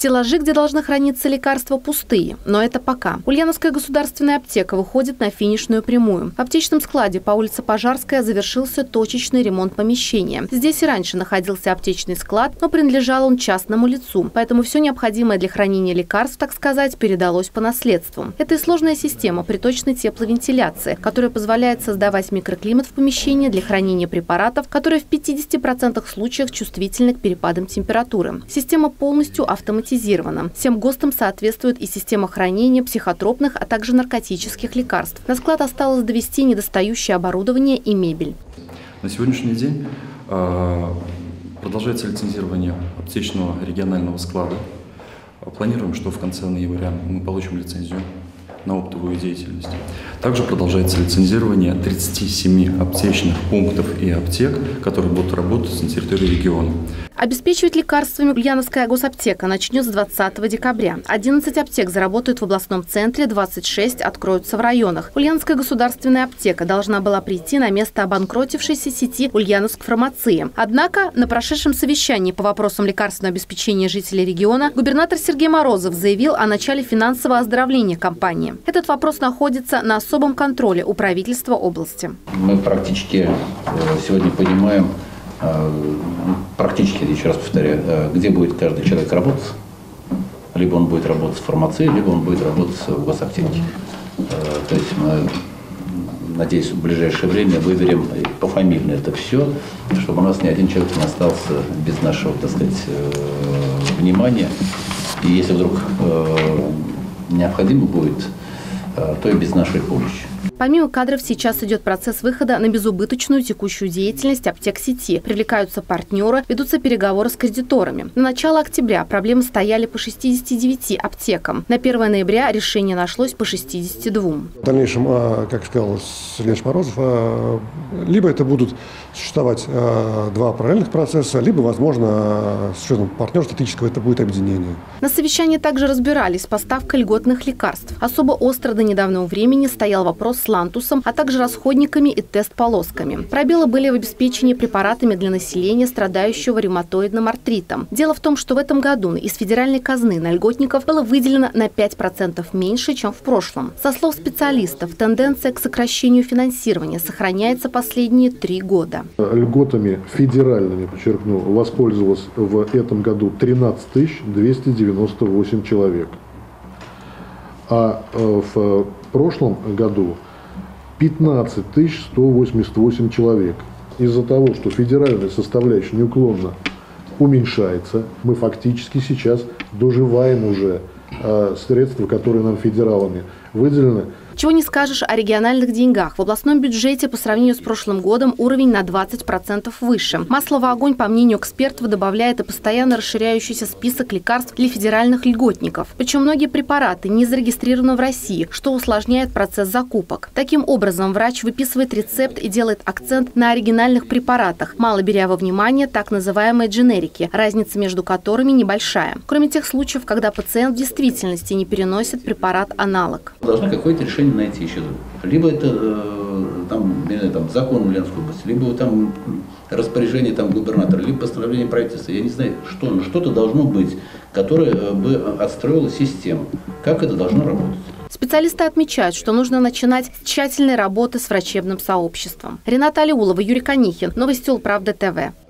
Стеллажи, где должны храниться лекарства, пустые, но это пока. Ульяновская государственная аптека выходит на финишную прямую. В аптечном складе по улице Пожарская завершился точечный ремонт помещения. Здесь и раньше находился аптечный склад, но принадлежал он частному лицу, поэтому все необходимое для хранения лекарств, так сказать, передалось по наследству. Это и сложная система приточной тепловентиляции, которая позволяет создавать микроклимат в помещении для хранения препаратов, которые в 50% случаев чувствительны к перепадам температуры. Система полностью автоматизирована. Всем ГОСТам соответствует и система хранения психотропных, а также наркотических лекарств. На склад осталось довести недостающее оборудование и мебель. На сегодняшний день продолжается лицензирование аптечного регионального склада. Планируем, что в конце ноября мы получим лицензию на оптовую деятельность. Также продолжается лицензирование 37 аптечных пунктов и аптек, которые будут работать на территории региона. Обеспечивать лекарствами Ульяновская госаптека начнет с 20 декабря. 11 аптек заработают в областном центре, 26 откроются в районах. Ульяновская государственная аптека должна была прийти на место обанкротившейся сети Ульяновск-фармации. Однако на прошедшем совещании по вопросам лекарственного обеспечения жителей региона губернатор Сергей Морозов заявил о начале финансового оздоровления компании. Этот вопрос находится на особом контроле у правительства области. Мы практически сегодня понимаем, практически, еще раз повторяю, где будет каждый человек работать. Либо он будет работать в фармации, либо он будет работать в госаптеке. То есть мы, надеюсь, в ближайшее время выберем пофамильно это все, чтобы у нас ни один человек не остался без нашего, так сказать, внимания. И если вдруг необходимо будет, то и без нашей помощи. Помимо кадров сейчас идет процесс выхода на безубыточную текущую деятельность аптек сети. Привлекаются партнеры, ведутся переговоры с кредиторами. На начало октября проблемы стояли по 69 аптекам. На 1 ноября решение нашлось по 62. В дальнейшем, как сказал Сергей Морозов, либо это будут существовать два параллельных процесса, либо, возможно, с учетом партнерства стратегического это будет объединение. На совещании также разбирались с поставкой льготных лекарств. Особо остро до недавнего времени стоял вопрос с лантусом, а также расходниками и тест-полосками. Пробелы были в обеспечении препаратами для населения, страдающего ревматоидным артритом. Дело в том, что в этом году из федеральной казны на льготников было выделено на 5% меньше, чем в прошлом. Со слов специалистов, тенденция к сокращению финансирования сохраняется последние 3 года. Льготами федеральными, подчеркну, воспользовалось в этом году 13 298 человек. А в прошлом году 15 188 человек. Из-за того, что федеральная составляющая неуклонно уменьшается, мы фактически сейчас доживаем уже средства, которые нам федералами выделены. Чего не скажешь о региональных деньгах. В областном бюджете по сравнению с прошлым годом уровень на 20% выше. Масло в огонь, по мнению экспертов, добавляет и постоянно расширяющийся список лекарств для федеральных льготников. Причем многие препараты не зарегистрированы в России, что усложняет процесс закупок. Таким образом, врач выписывает рецепт и делает акцент на оригинальных препаратах, мало беря во внимание так называемые дженерики, разница между которыми небольшая. Кроме тех случаев, когда пациент в действительности не переносит препарат-аналог. Должно какое-то решение найти еще. Либо это там закон Ульяновской области, либо там распоряжение губернатора, либо постановление правительства. Я не знаю, что, но что-то должно быть, которое бы отстроило систему. Как это должно работать? Специалисты отмечают, что нужно начинать с тщательной работы с врачебным сообществом. Ренат Алиулов, Юрий Конихин. Новости УлПравда ТВ.